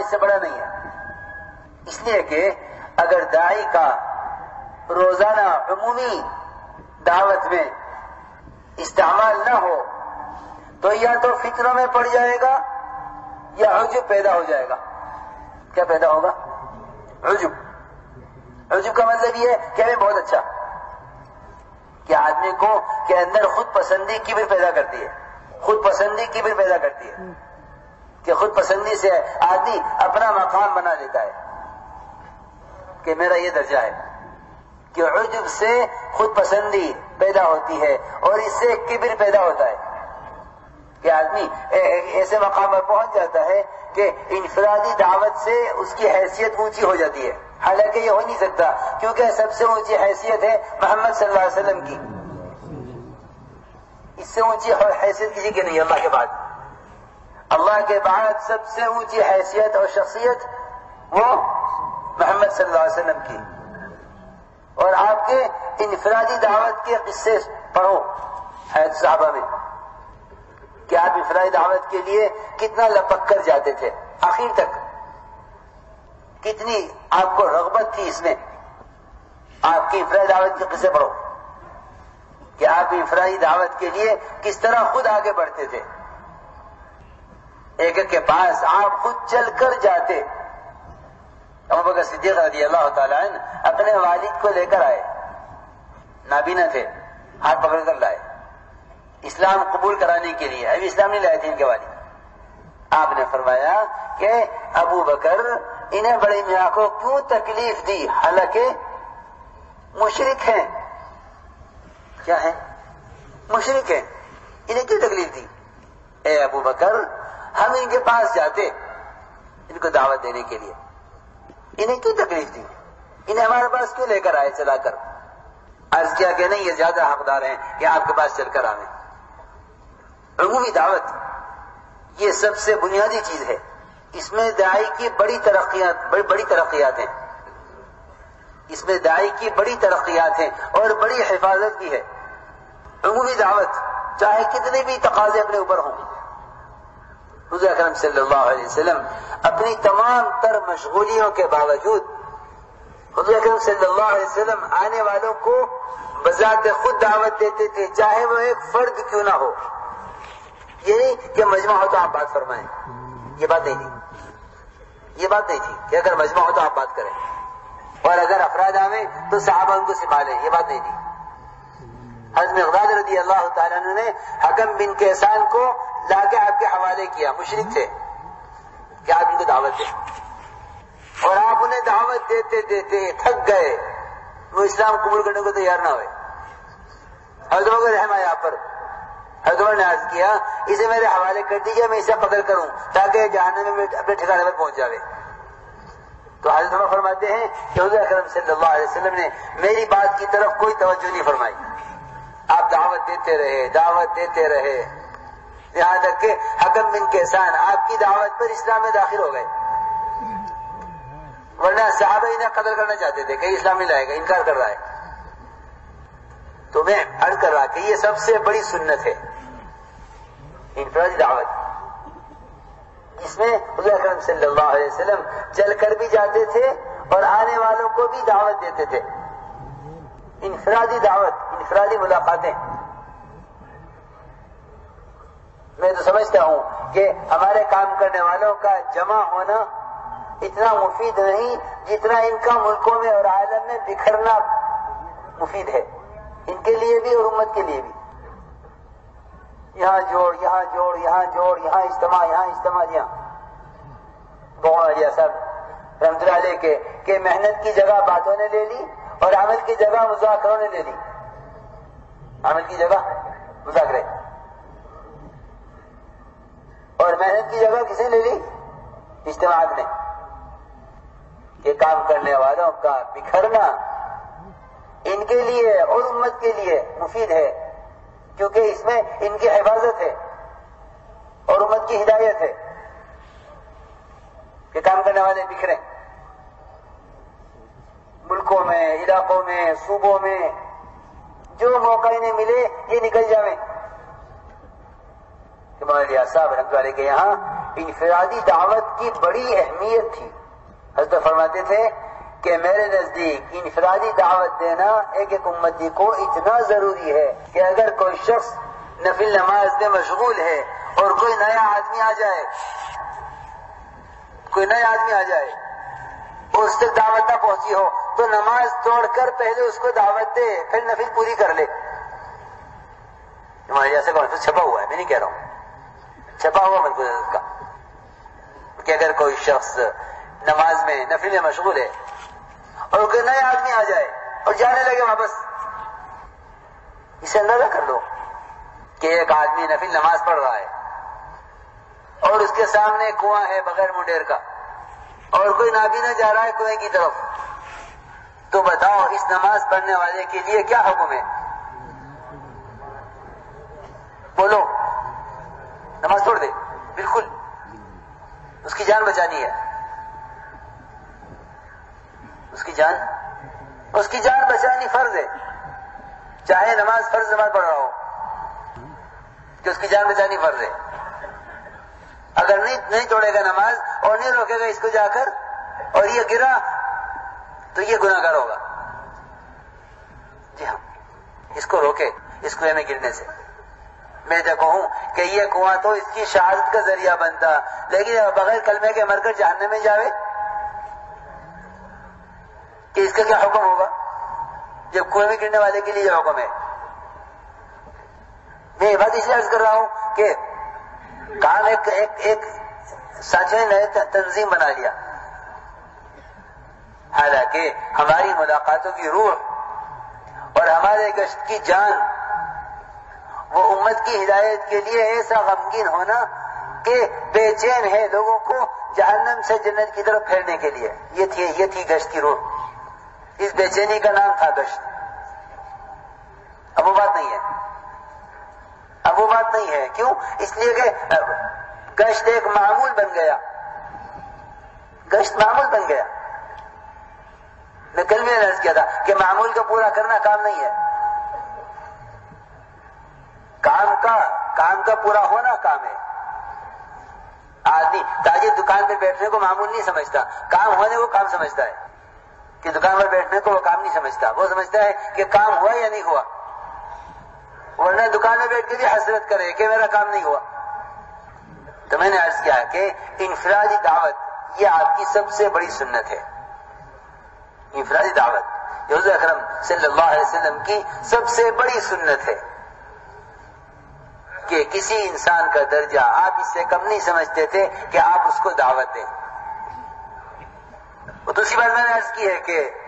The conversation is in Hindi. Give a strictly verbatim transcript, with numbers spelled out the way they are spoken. इससे बड़ा नहीं है। इसलिए कि अगर दाई का रोजाना अमूमी दावत में इस्तेमाल न हो तो या तो फितनों में पड़ जाएगा या अजब पैदा हो जाएगा। क्या पैदा होगा? अजब। अजब का मतलब यह है कि हमें बहुत अच्छा, कि आदमी को के अंदर खुद पसंदी की भी पैदा करती है, खुद पसंदी की भी पैदा करती है कि खुद पसंदी से आदमी अपना मकाम बना लेता है कि मेरा ये दर्जा है, कि उजब से खुद पसंदी पैदा होती है और इससे किब्र पैदा होता है कि आदमी ऐसे मकाम पर पहुंच जाता है कि इनफरादी दावत से उसकी हैसियत ऊंची हो जाती है। हालांकि ये हो नहीं सकता क्योंकि सबसे ऊंची हैसियत है मोहम्मद सल्लल्लाहु अलैहि वसल्लम की। इससे ऊंची और हैसियत किसी की नहीं, अल्लाह के बाद। अल्लाह के बाद सबसे ऊंची हैसियत और शख्सियत वो मोहम्मद सल्लल्लाहु अलैहि वसल्लम की। और आपके इनफरादी दावत के किस्से पढ़ो हयात सहाबा में कि आप इनफरादी दावत के लिए कितना लपक कर जाते थे, आखिर तक कितनी आपको रगबत थी इसमें। आपकी इनफरादी दावत के किस्से पढ़ो कि आप इनफरादी दावत के लिए किस तरह खुद आगे बढ़ते थे, एक एक के पास आप खुद चल कर जाते। अबू बकर सिद्दीक़ रज़ियल्लाहु ताला अन्हु अपने वालिद को लेकर आए, नाबीना थे, हाथ पकड़ कर लाए इस्लाम कबूल कराने के लिए। अभी इस्लाम नहीं लाए थे इनके वालिद। आपने फरमाया कि अबू बकर, इन्हें बड़े मियाँ को क्यों तकलीफ दी, हालांकि मुशरिक हैं। क्या है? मुशरिक हैं, इन्हें क्यों तकलीफ दी? ए अबू बकर, हम इनके पास जाते इनको दावत देने के लिए, इन्हें क्यों तकलीफ दी, इन्हें हमारे पास क्यों लेकर आए चलाकर? अर्ज किया कि नहीं, ये ज्यादा हकदार हैं कि आपके पास चलकर आवे। अमूमी दावत ये सबसे बुनियादी चीज है, इसमें दाई की बड़ी तरक्यात बड़ी बड़ी तरक्यात हैं, इसमें दाई की बड़ी तरक्यात हैं और बड़ी हिफाजत भी है। अमूमी दावत चाहे कितने भी तकाजे अपने ऊपर हों, हुज़ूर अकरम सल्लल्लाहु अलैहि वसल्लम अपनी तमाम तर मशगूलियों के बावजूद हुज़ूर अकरम सल्लल्लाहु अलैहि वसल्लम आने वालों को बजाते खुद दावत देते थे, चाहे वो एक फर्द क्यों ना हो। ये नहीं कि मजमा हो तो आप बात फरमाएं, ये बात नहीं थी, ये बात नहीं थी कि अगर मजमा हो तो आप बात करें और अगर अफराद आवे तो सहाबा उनको संभालें, ये बात नहीं थी। हज़रत मिक़दाद रज़ियल्लाहु ताला अन्हु ने हकम बिन कैसान को लाके आपके हवाले किया, मुशरिक थे, कि आप इनको दावत दें, और आप उन्हें दावत देते देते थक गए, वो इस्लाम कबूल करने को तैयार ना हुए। हज़रत उमर रहमतुल्लाह अलैह पर हज़रत उमर ने अर्ज़ किया, इसे मेरे हवाले कर दीजिए, मैं इसे पकड़ करूं ताकि जहन्नम में अपने ठिकाने पर पहुंच जावे। तो हज़रत उमर फरमाते हैं कि हुज़ूर अकरम सल्लल्लाहु अलैहि वसल्लम ने मेरी बात की तरफ कोई तवज्जो नहीं फरमाई, आप दावत देते रहे दावत देते रहे यहां तक के हकम बिन कैसान आपकी दावत पर इस्लाम में दाखिल हो गए। वरना साहब इन्हें कत्ल करना चाहते थे, कहीं इस्लाम नहीं लाएगा, इनकार कर रहा है। तो मैं अर्ज कर रहा कि ये सबसे बड़ी सुन्नत है इनफरादी दावत, इसमें हुज़ूर अकरम सल्लल्लाहु अलैहि वसल्लम चलकर भी जाते थे और आने वालों को भी दावत देते थे। इनफरादी दावत, इनफरादी मुलाकातें। मैं तो समझता हूं कि हमारे काम करने वालों का जमा होना इतना मुफीद नहीं जितना इनका मुल्कों में और आलम में बिखरना मुफीद है, इनके लिए भी और उम्मत के लिए भी। यहां जोड़ यहां जोड़ यहां जोड़ यहां इज्तिमा यहां इज्तिमा यहां साहब रहमतुल्लाह अलैह के, के मेहनत की जगह बातों ने ले ली और अमल की जगह मुज़ाकरों ने ले ली। अमल की जगह मुज़ाकरे और मेहनत की जगह किसने ले ली? इज्तिमाअत ने। ये काम करने वालों का बिखरना इनके लिए और उम्मत के लिए मुफीद है क्योंकि इसमें इनकी हिफाजत है और उम्मत की हिदायत है कि काम करने वाले बिखरे मुल्कों में, इलाकों में, सूबों में, जो मौका इन्हें मिले ये निकल जावे। हमारे साहब रहमतुल्लाह अलैह के यहाँ इफ़रादी दावत की बड़ी अहमियत थी। हज़रत फरमाते थे कि मेरे नजदीक इनफरादी दावत देना एक एक उम्मती को इतना जरूरी है कि अगर कोई शख्स नफिल नमाज में मशगूल है और कोई नया आदमी आ जाए कोई नया आदमी आ जाए और उससे दावत ना पहुंची हो तो नमाज तोड़कर पहले उसको दावत दे, फिर नफिल पूरी कर ले। हमारे जैसे कॉन्फ्रेंस छपा हुआ है, मैं नहीं कह रहा हूं, छपा हुआ मजबूत का कि अगर कोई शख्स नमाज में नफिल में मशगूल है और कोई नया आदमी आ जाए और जाने लगे वापस, इसे अंदाजा कर लो कि एक आदमी नफिल नमाज पढ़ रहा है और उसके सामने कुआं है बगैर मुंडेर का और कोई नाबीना जा रहा है कुएं की तरफ, तो बताओ इस नमाज पढ़ने वाले के लिए क्या हुक्म है? बोलो, नमाज छोड़ दे, बिल्कुल उसकी जान बचानी है, उसकी जान उसकी जान बचानी फर्ज है, चाहे नमाज फर्ज नमाज पढ़ रहा हो कि उसकी जान बचानी फर्ज है। अगर नहीं नहीं तोड़ेगा नमाज और नहीं रोकेगा इसको जाकर और ये गिरा तो ये गुनाहगार होगा। जी हाँ, इसको रोके इस कुएं में गिरने से। मैं देखो हूं कि ये कुआं तो इसकी शहादत का जरिया बनता, लेकिन बगैर कलमे के मरकर जहन्नम में जावे कि इसका क्या हुक्म होगा? जब कुएं में गिरने वाले के लिए यह हुक्म है। मैं ये बात इसलिए अर्ज कर रहा हूं कि काम एक एक, एक साँचे नए तंजीम बना लिया, हालांकि हमारी मुलाकातों की रूह और हमारे गश्त की जान वो उम्मत की हिदायत के लिए ऐसा गमगीन होना कि बेचैन है लोगों को जहन्नम से जन्नत की तरफ फेरने के लिए। ये थी ये थी गश्त की रूह, इस बेचैनी का नाम था गश्त। अब वो बात नहीं है, अब वो बात नहीं है। क्यों? इसलिए कि गश्त एक मामूल बन गया, गश्त मामूल बन गया। मैं कल भी अर्ज किया था कि मामूल का पूरा करना काम नहीं है, काम का काम का पूरा होना काम है। आदमी ताजिर दुकान पर बैठने को मामूल नहीं समझता, काम होने को काम समझता है, कि दुकान पर बैठने को वो काम नहीं समझता। वो समझता है कि काम हुआ या नहीं हुआ, वरना दुकान में बैठ के भी हसरत करे कि मेरा काम नहीं हुआ। तो मैंने अर्ज किया कि इनफरादी दावत ये आपकी सबसे बड़ी सुन्नत है। इनफरादी दावत ये हुज़ूर अकरम सल्लल्लाहु अलैहि वसल्लम की सबसे बड़ी सुन्नत है कि किसी इंसान का दर्जा आप इससे कम नहीं समझते थे कि आप उसको दावत दें। दूसरी बात मैंने अर्ज की है कि